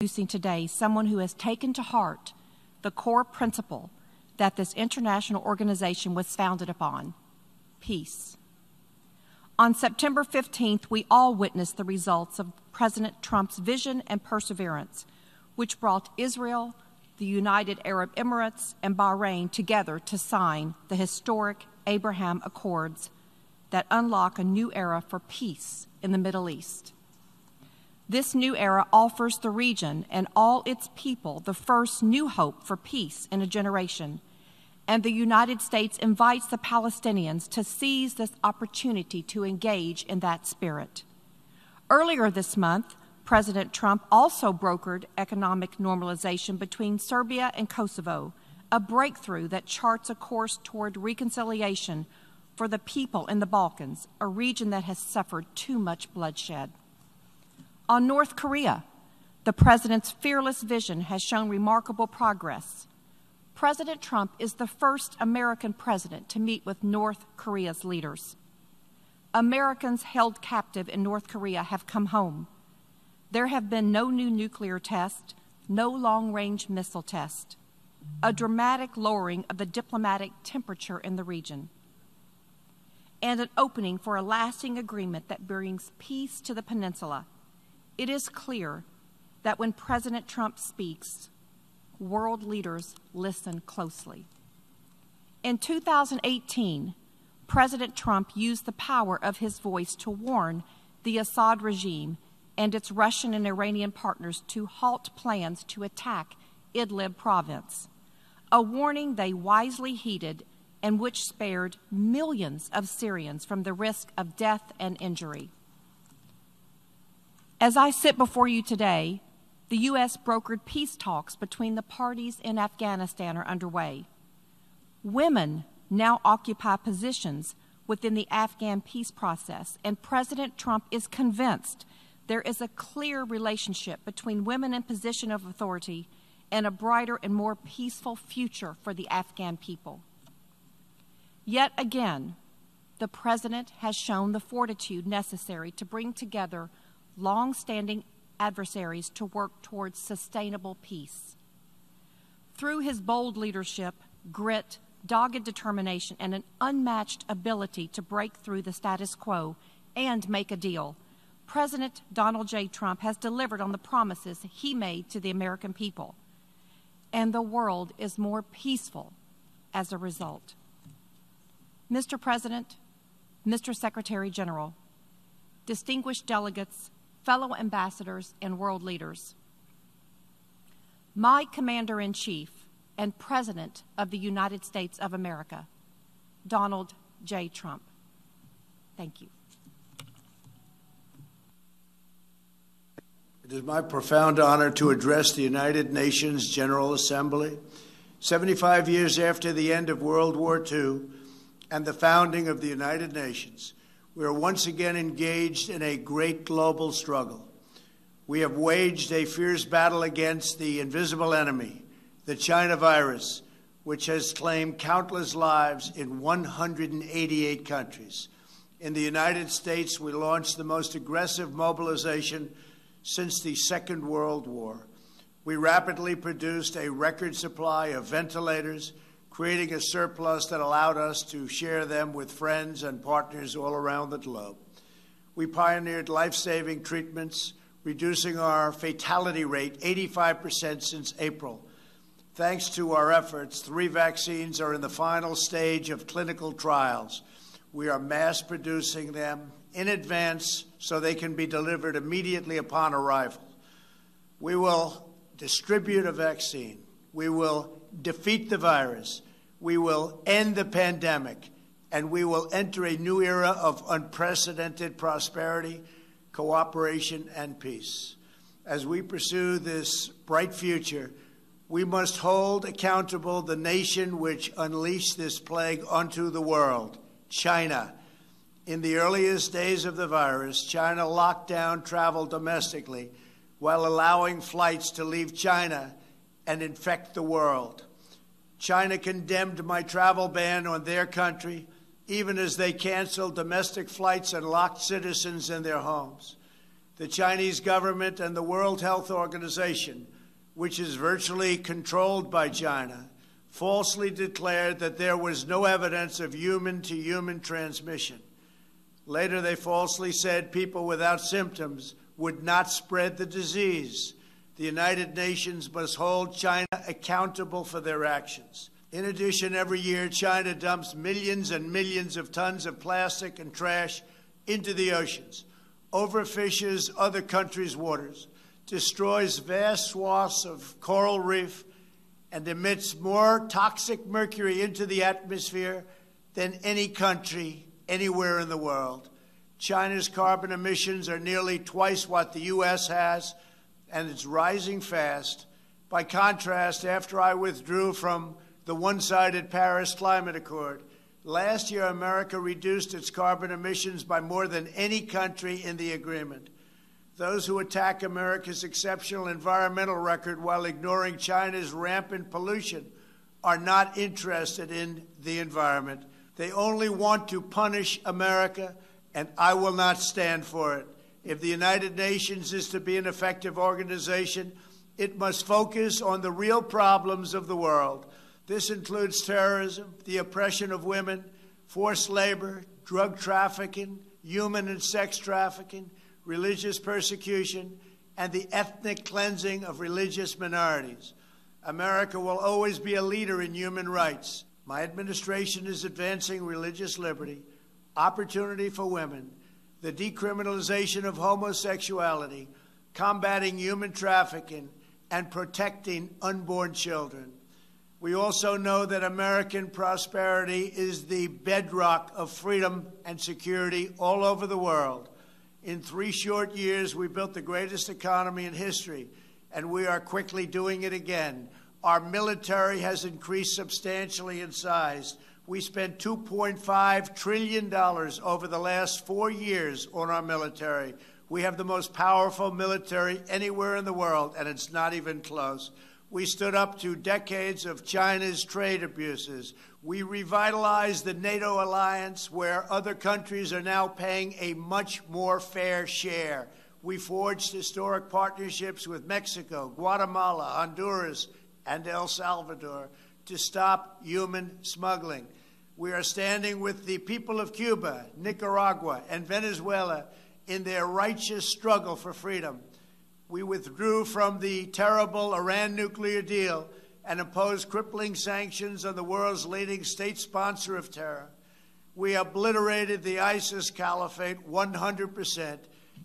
producing today someone who has taken to heart the core principle that this international organization was founded upon: peace. On September 15th, we all witnessed the results of President Trump's vision and perseverance, which brought Israel, the United Arab Emirates, and Bahrain together to sign the historic Abraham Accords that unlock a new era for peace in the Middle East. This new era offers the region and all its people the first new hope for peace in a generation, and the United States invites the Palestinians to seize this opportunity to engage in that spirit. Earlier this month, President Trump also brokered economic normalization between Serbia and Kosovo, a breakthrough that charts a course toward reconciliation for the people in the Balkans, a region that has suffered too much bloodshed. On North Korea, the president's fearless vision has shown remarkable progress. President Trump is the first American president to meet with North Korea's leaders. Americans held captive in North Korea have come home. There have been no new nuclear tests, no long-range missile tests, a dramatic lowering of the diplomatic temperature in the region, and an opening for a lasting agreement that brings peace to the peninsula. It is clear that when President Trump speaks, world leaders listen closely. In 2018, President Trump used the power of his voice to warn the Assad regime and its Russian and Iranian partners to halt plans to attack Idlib province, a warning they wisely heeded and which spared millions of Syrians from the risk of death and injury. As I sit before you today, the U.S. brokered peace talks between the parties in Afghanistan are underway. Women now occupy positions within the Afghan peace process, and President Trump is convinced there is a clear relationship between women in position of authority and a brighter and more peaceful future for the Afghan people. Yet again, the president has shown the fortitude necessary to bring together long-standing adversaries to work towards sustainable peace. Through his bold leadership, grit, dogged determination, and an unmatched ability to break through the status quo and make a deal, President Donald J. Trump has delivered on the promises he made to the American people, and the world is more peaceful as a result. Mr. President, Mr. Secretary General, distinguished delegates, fellow ambassadors, and world leaders, my Commander-in-Chief and President of the United States of America, Donald J. Trump. Thank you. It is my profound honor to address the United Nations General Assembly. 75 years after the end of World War II and the founding of the United Nations, we are once again engaged in a great global struggle. We have waged a fierce battle against the invisible enemy, the China virus, which has claimed countless lives in 188 countries. In the United States, we launched the most aggressive mobilization since the Second World War. We rapidly produced a record supply of ventilators, creating a surplus that allowed us to share them with friends and partners all around the globe. We pioneered life-saving treatments, reducing our fatality rate 85% since April. Thanks to our efforts, 3 vaccines are in the final stage of clinical trials. We are mass producing them in advance so they can be delivered immediately upon arrival. We will distribute a vaccine. We will defeat the virus, we will end the pandemic, and we will enter a new era of unprecedented prosperity, cooperation, and peace. As we pursue this bright future, we must hold accountable the nation which unleashed this plague onto the world, China. In the earliest days of the virus, China locked down travel domestically while allowing flights to leave China and infect the world. China condemned my travel ban on their country, even as they canceled domestic flights and locked citizens in their homes. the Chinese government and the World Health Organization, which is virtually controlled by China, falsely declared that there was no evidence of human-to-human transmission. Later, they falsely said people without symptoms would not spread the disease. The United Nations must hold China accountable for their actions. In addition, every year, China dumps millions and millions of tons of plastic and trash into the oceans, overfishes other countries' waters, destroys vast swaths of coral reef, and emits more toxic mercury into the atmosphere than any country anywhere in the world. China's carbon emissions are nearly twice what the U.S. has, and it's rising fast. By contrast, after I withdrew from the one-sided Paris Climate Accord, last year America reduced its carbon emissions by more than any country in the agreement. Those who attack America's exceptional environmental record while ignoring China's rampant pollution are not interested in the environment. They only want to punish America, and I will not stand for it. If the United Nations is to be an effective organization, it must focus on the real problems of the world. This includes terrorism, the oppression of women, forced labor, drug trafficking, human and sex trafficking, religious persecution, and the ethnic cleansing of religious minorities. America will always be a leader in human rights. My administration is advancing religious liberty, opportunity for women, the decriminalization of homosexuality, combating human trafficking, and protecting unborn children. We also know that American prosperity is the bedrock of freedom and security all over the world. In 3 short years, we built the greatest economy in history, and we are quickly doing it again. Our military has increased substantially in size. We spent $2.5 trillion over the last 4 years on our military. We have the most powerful military anywhere in the world, and it's not even close. We stood up to decades of China's trade abuses. We revitalized the NATO alliance, where other countries are now paying a much more fair share. We forged historic partnerships with Mexico, Guatemala, Honduras, and El Salvador to stop human smuggling. We are standing with the people of Cuba, Nicaragua, and Venezuela in their righteous struggle for freedom. We withdrew from the terrible Iran nuclear deal and imposed crippling sanctions on the world's leading state sponsor of terror. We obliterated the ISIS caliphate 100%,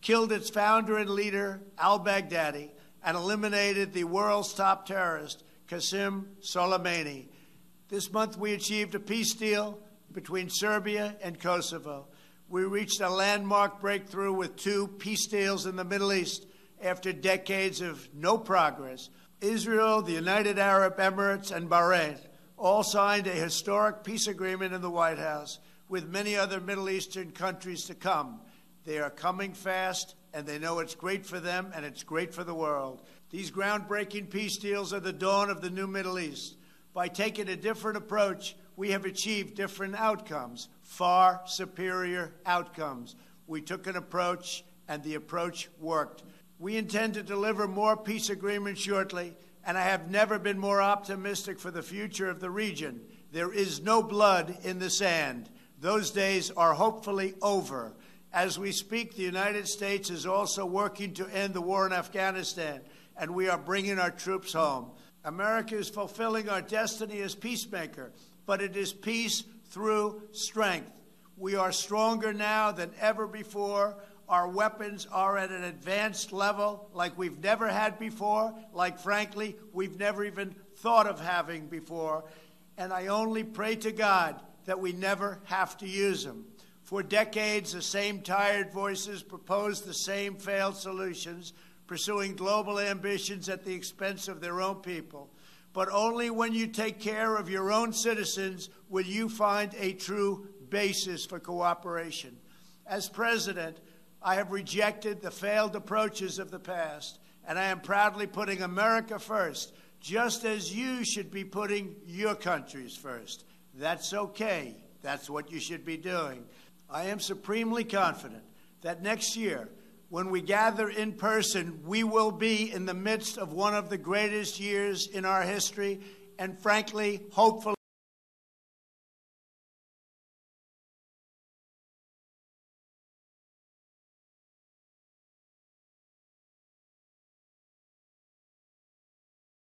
killed its founder and leader, al-Baghdadi, and eliminated the world's top terrorist, Qasim Soleimani. This month, we achieved a peace deal between Serbia and Kosovo. We reached a landmark breakthrough with 2 peace deals in the Middle East, after decades of no progress. Israel, the United Arab Emirates, and Bahrain all signed a historic peace agreement in the White House, with many other Middle Eastern countries to come. They are coming fast, and they know it's great for them and it's great for the world. These groundbreaking peace deals are the dawn of the new Middle East. By taking a different approach, we have achieved different outcomes, far superior outcomes. We took an approach, and the approach worked. We intend to deliver more peace agreements shortly, and I have never been more optimistic for the future of the region. There is no blood in the sand. Those days are hopefully over. As we speak, the United States is also working to end the war in Afghanistan, and we are bringing our troops home. America is fulfilling our destiny as peacemaker, but it is peace through strength. We are stronger now than ever before. Our weapons are at an advanced level like we've never had before, like, frankly, we've never even thought of having before. And I only pray to God that we never have to use them. For decades, the same tired voices proposed the same failed solutions, pursuing global ambitions at the expense of their own people. But only when you take care of your own citizens will you find a true basis for cooperation. As president, I have rejected the failed approaches of the past, and I am proudly putting America first, just as you should be putting your countries first. That's okay. That's what you should be doing. I am supremely confident that next year when we gather in person, we will be in the midst of one of the greatest years in our history, and frankly, hopefully,